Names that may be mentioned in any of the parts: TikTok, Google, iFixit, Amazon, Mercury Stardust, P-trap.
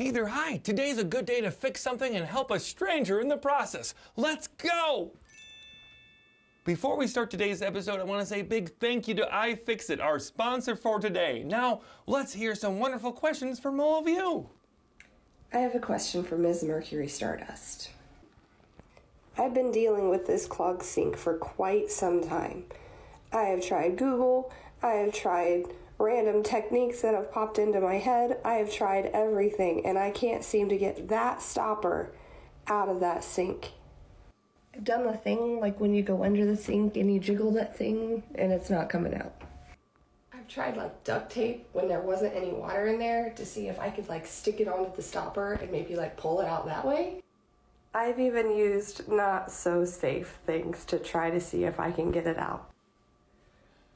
Hey there, hi. Today's a good day to fix something and help a stranger in the process. Let's go! Before we start today's episode, I want to say a big thank you to iFixit, our sponsor for today. Now, let's hear some wonderful questions from all of you. I have a question for Ms. Mercury Stardust. I've been dealing with this clogged sink for quite some time. I have tried Google, I have tried random techniques that have popped into my head. I have tried everything, and I can't seem to get that stopper out of that sink. I've done the thing, like when you go under the sink and you jiggle that thing, and it's not coming out. I've tried like duct tape when there wasn't any water in there to see if I could like stick it onto the stopper and maybe like pull it out that way. I've even used not so safe things to try to see if I can get it out.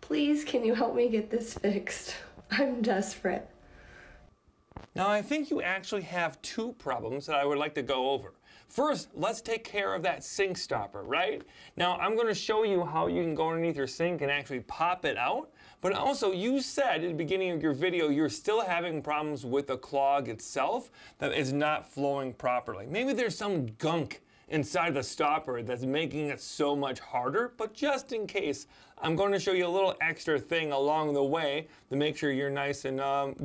Please, can you help me get this fixed? I'm desperate. Now, I think you actually have two problems that I would like to go over. First, let's take care of that sink stopper, right? Now, I'm going to show you how you can go underneath your sink and actually pop it out. But also, you said at the beginning of your video, you're still having problems with the clog itself that is not flowing properly. Maybe there's some gunk inside the stopper that's making it so much harder, but just in case, I'm going to show you a little extra thing along the way to make sure you're nice and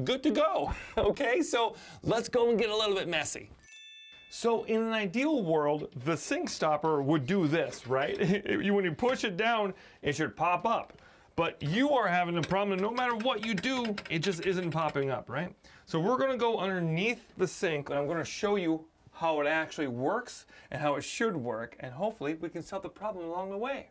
good to go. Okay, so let's go and get a little bit messy. So in an ideal world, the sink stopper would do this, right? When you push it down, it should pop up. But you are having a problem, no matter what you do, it just isn't popping up, right? So we're going to go underneath the sink, and I'm going to show you how it actually works and how it should work, and hopefully we can solve the problem along the way.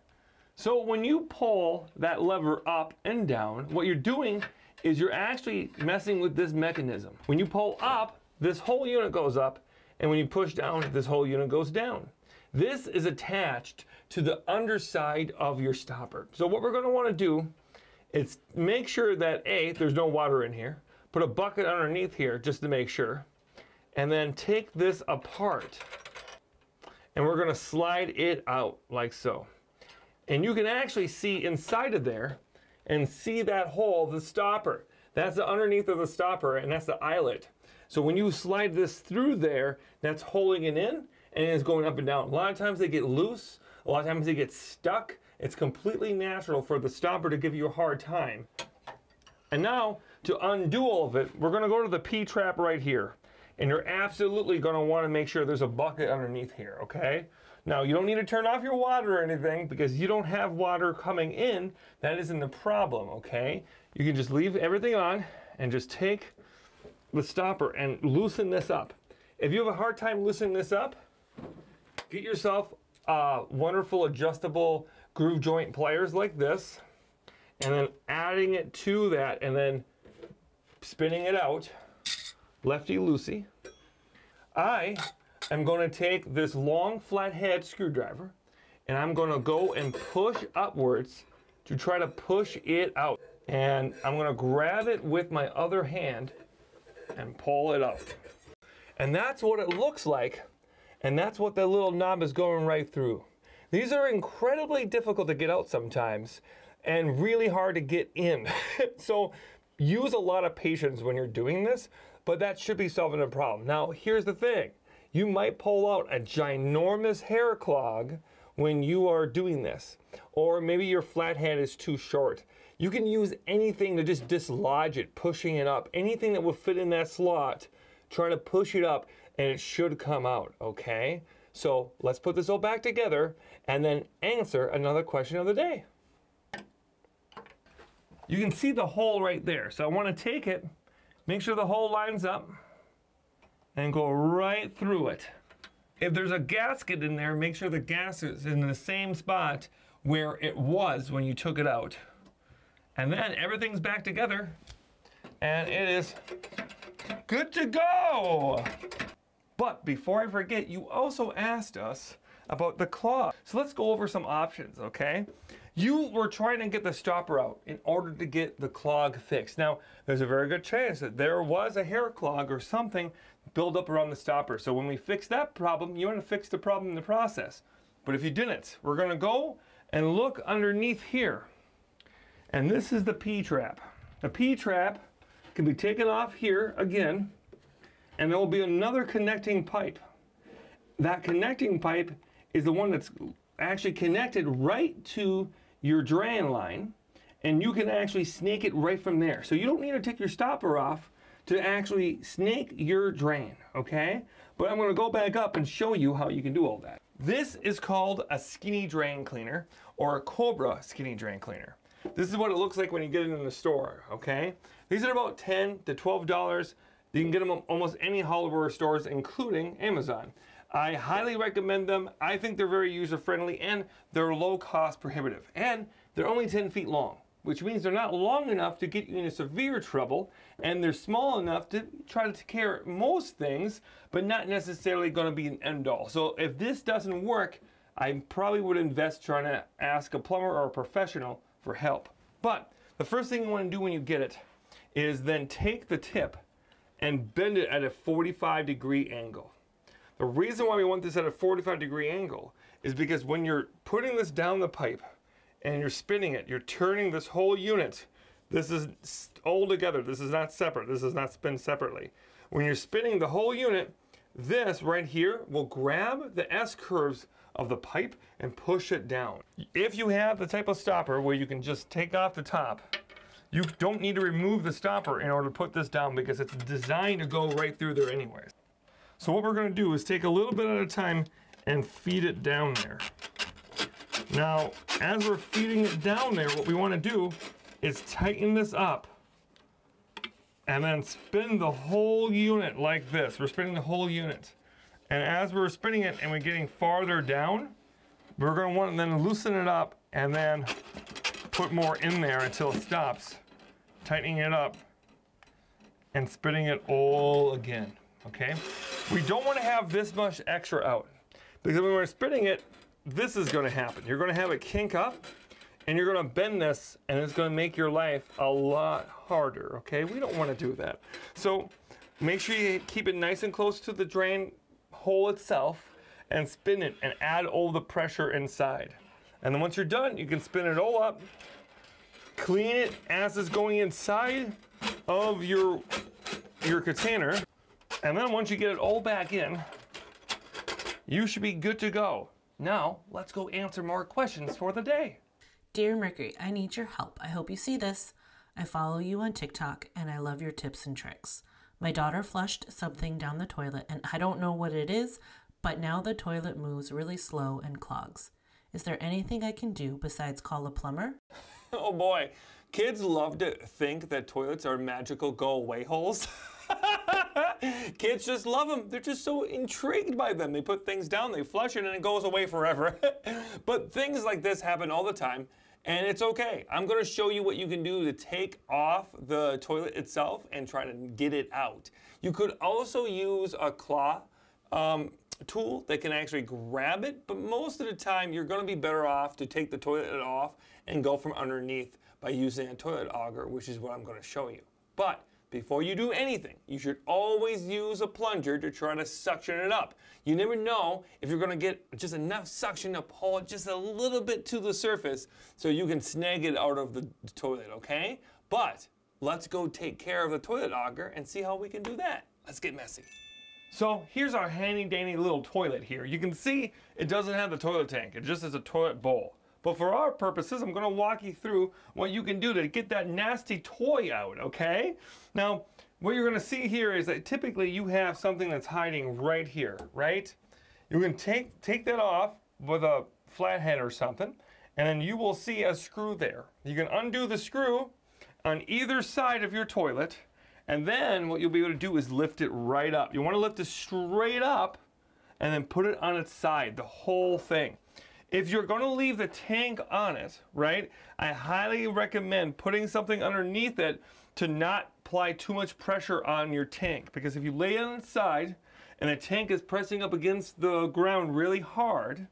So when you pull that lever up and down, what you're doing is you're actually messing with this mechanism. When you pull up, this whole unit goes up, and when you push down, this whole unit goes down. This is attached to the underside of your stopper. So what we're going to want to do is make sure that A, there's no water in here. Put a bucket underneath here just to make sure. And then take this apart, and we're going to slide it out like so. And you can actually see inside of there and see that hole, the stopper. That's the underneath of the stopper, and that's the eyelet. So when you slide this through there, that's holding it in, and it's going up and down. A lot of times they get loose, a lot of times they get stuck. It's completely natural for the stopper to give you a hard time. And now, to undo all of it, we're going to go to the P-trap right here. And you're absolutely gonna wanna make sure there's a bucket underneath here, okay? Now, you don't need to turn off your water or anything because you don't have water coming in. That isn't the problem, okay? You can just leave everything on and just take the stopper and loosen this up. If you have a hard time loosening this up, get yourself wonderful adjustable groove joint pliers like this, and then adding it to that and then spinning it out. Lefty-loosey. I am going to take this long flathead screwdriver and I'm going to go and push upwards to try to push it out. And I'm going to grab it with my other hand and pull it up. And that's what it looks like, and that's what that little knob is going right through. These are incredibly difficult to get out sometimes and really hard to get in. So use a lot of patience when you're doing this, but that should be solving a problem. Now, here's the thing. You might pull out a ginormous hair clog when you are doing this, or maybe your flathead is too short. You can use anything to just dislodge it, pushing it up, anything that will fit in that slot, try to push it up, and it should come out, okay? So let's put this all back together and then answer another question of the day. You can see the hole right there. So I want to take it, make sure the hole lines up, and go right through it. If there's a gasket in there, make sure the gasket is in the same spot where it was when you took it out. And then everything's back together, and it is good to go. But before I forget, you also asked us about the clog. So let's go over some options, okay? You were trying to get the stopper out in order to get the clog fixed. Now, there's a very good chance that there was a hair clog or something build up around the stopper. So when we fix that problem, you want to fix the problem in the process. But if you didn't, we're gonna go and look underneath here. And this is the P-trap. The P-trap can be taken off here again, and there will be another connecting pipe. That connecting pipe is the one that's actually connected right to your drain line, and you can actually snake it right from there. So you don't need to take your stopper off to actually snake your drain, okay? But I'm gonna go back up and show you how you can do all that. This is called a skinny drain cleaner, or a Cobra skinny drain cleaner. This is what it looks like when you get it in the store, okay? These are about $10 to $12. You can get them at almost any hardware stores, including Amazon. I highly recommend them. I think they're very user-friendly, and they're low cost prohibitive. And they're only 10 feet long, which means they're not long enough to get you into severe trouble, and they're small enough to try to take care of most things, but not necessarily gonna be an end all. So if this doesn't work, I probably would invest trying to ask a plumber or a professional for help. But the first thing you wanna do when you get it is then take the tip and bend it at a 45-degree angle. The reason why we want this at a 45-degree angle is because when you're putting this down the pipe and you're spinning it, you're turning this whole unit. This is all together. This is not separate. This is not spin separately. When you're spinning the whole unit, this right here will grab the S-curves of the pipe and push it down. If you have the type of stopper where you can just take off the top, you don't need to remove the stopper in order to put this down because it's designed to go right through there anyways. So what we're gonna do is take a little bit at a time and feed it down there. Now, as we're feeding it down there, what we wanna do is tighten this up and then spin the whole unit like this. We're spinning the whole unit. And as we're spinning it and we're getting farther down, we're gonna wanna then loosen it up and then put more in there until it stops, tightening it up and spinning it all again, okay? We don't want to have this much extra out because when we're spinning it, this is going to happen. You're going to have it kink up and you're going to bend this and it's going to make your life a lot harder, okay? We don't want to do that. So make sure you keep it nice and close to the drain hole itself and spin it and add all the pressure inside. And then once you're done, you can spin it all up, clean it as it's going inside of your container. And then once you get it all back in, you should be good to go. Now, let's go answer more questions for the day. Dear Mercury, I need your help. I hope you see this. I follow you on TikTok and I love your tips and tricks. My daughter flushed something down the toilet and I don't know what it is, but now the toilet moves really slow and clogs. Is there anything I can do besides call a plumber? Oh boy, kids love to think that toilets are magical go-away holes. Kids just love them. They're just so intrigued by them. They put things down, they flush it, and it goes away forever. But things like this happen all the time, and it's okay. I'm gonna show you what you can do to take off the toilet itself and try to get it out. You could also use a claw tool that can actually grab it, but most of the time you're gonna be better off to take the toilet off and go from underneath by using a toilet auger, which is what I'm gonna show you. But before you do anything, you should always use a plunger to try to suction it up. You never know if you're gonna get just enough suction to pull it just a little bit to the surface so you can snag it out of the toilet, okay? But let's go take care of the toilet auger and see how we can do that. Let's get messy. So here's our handy dandy little toilet here. You can see it doesn't have the toilet tank, it just is a toilet bowl. But for our purposes, I'm gonna walk you through what you can do to get that nasty toy out, okay? Now, what you're gonna see here is that typically you have something that's hiding right here, right? You can take that off with a flathead or something, and then you will see a screw there. You can undo the screw on either side of your toilet, and then what you'll be able to do is lift it right up. You wanna lift it straight up and then put it on its side, the whole thing. If you're gonna leave the tank on it, right, I highly recommend putting something underneath it to not apply too much pressure on your tank, because if you lay it on its side and the tank is pressing up against the ground really hard,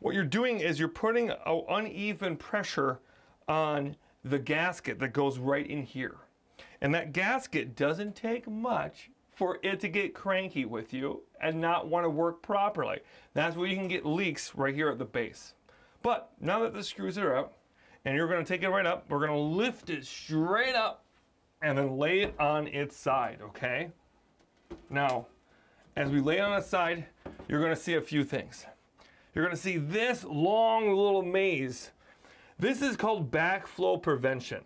what you're doing is you're putting an uneven pressure on the gasket that goes right in here. And that gasket doesn't take much for it to get cranky with you and not want to work properly. That's where you can get leaks right here at the base. But now that the screws are out and you're gonna take it right up, we're gonna lift it straight up and then lay it on its side, okay? Now, as we lay it on its side, you're gonna see a few things. You're gonna see this long little maze. This is called backflow prevention.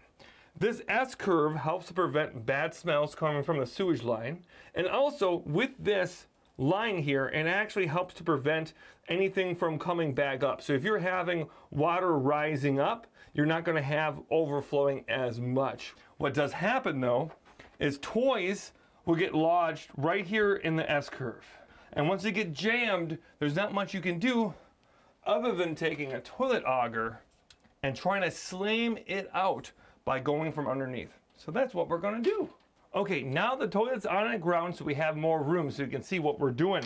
This S-curve helps to prevent bad smells coming from the sewage line. And also with this line here, it actually helps to prevent anything from coming back up. So if you're having water rising up, you're not gonna have overflowing as much. What does happen though, is toys will get lodged right here in the S-curve. And once they get jammed, there's not much you can do other than taking a toilet auger and trying to slam it out by going from underneath. So that's what we're gonna do. Okay, now the toilet's on the ground so we have more room so you can see what we're doing.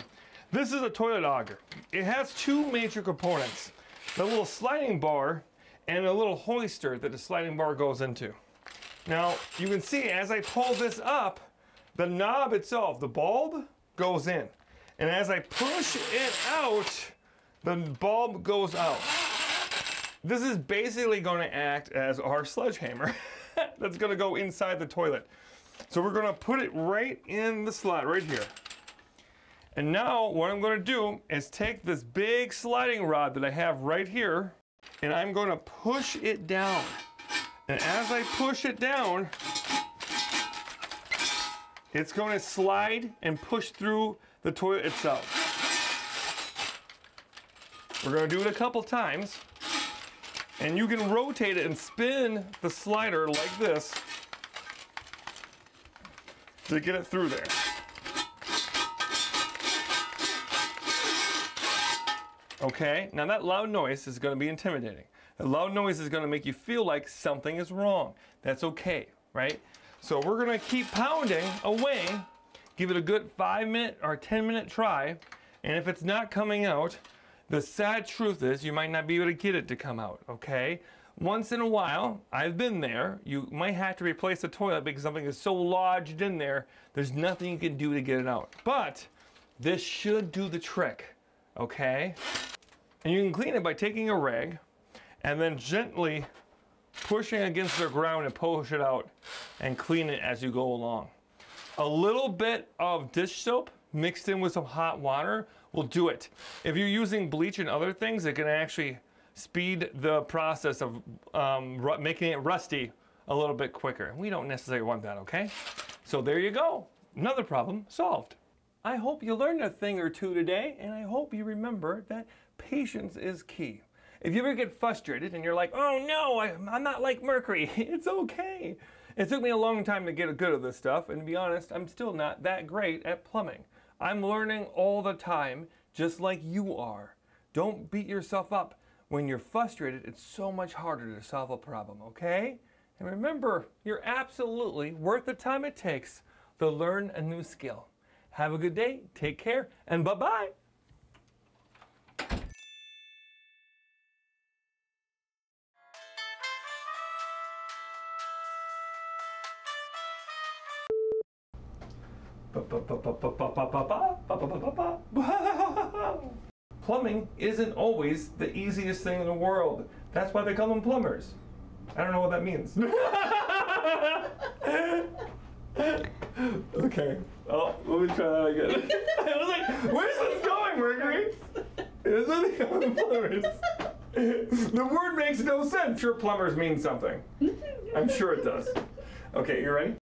This is a toilet auger. It has two major components, the little sliding bar and a little hoister that the sliding bar goes into. Now, you can see as I pull this up, the knob itself, the bulb, goes in. And as I push it out, the bulb goes out. This is basically gonna act as our sledgehammer that's gonna go inside the toilet. So we're gonna put it right in the slot right here. And now what I'm gonna do is take this big sliding rod that I have right here, and I'm gonna push it down. And as I push it down, it's gonna slide and push through the toilet itself. We're gonna do it a couple times. And you can rotate it and spin the slider like this to get it through there. Okay, now that loud noise is gonna be intimidating. The loud noise is gonna make you feel like something is wrong. That's okay, right? So we're gonna keep pounding away, give it a good 5 minute or 10 minute try, and if it's not coming out, the sad truth is you might not be able to get it to come out, okay? Once in a while, I've been there, you might have to replace the toilet because something is so lodged in there, there's nothing you can do to get it out. But this should do the trick, okay? And you can clean it by taking a rag and then gently pushing against the ground and push it out and clean it as you go along. A little bit of dish soap mixed in with some hot water will do it. If you're using bleach and other things, it can actually speed the process of making it rusty a little bit quicker. We don't necessarily want that, okay? So there you go, another problem solved. I hope you learned a thing or two today, and I hope you remember that patience is key. If you ever get frustrated and you're like, oh no, I'm not like Mercury, it's okay. It took me a long time to get good at this stuff, and to be honest, I'm still not that great at plumbing. I'm learning all the time, just like you are. Don't beat yourself up. When you're frustrated, it's so much harder to solve a problem, okay? And remember, you're absolutely worth the time it takes to learn a new skill. Have a good day, take care, and bye-bye. Plumbing isn't always the easiest thing in the world. That's why they call them plumbers. I don't know what that means. Okay. Oh, let me try that again. I was like, where's this going, Mercury? It's why they call them plumbers. The word makes no sense. Sure, plumbers mean something. I'm sure it does. Okay, you ready?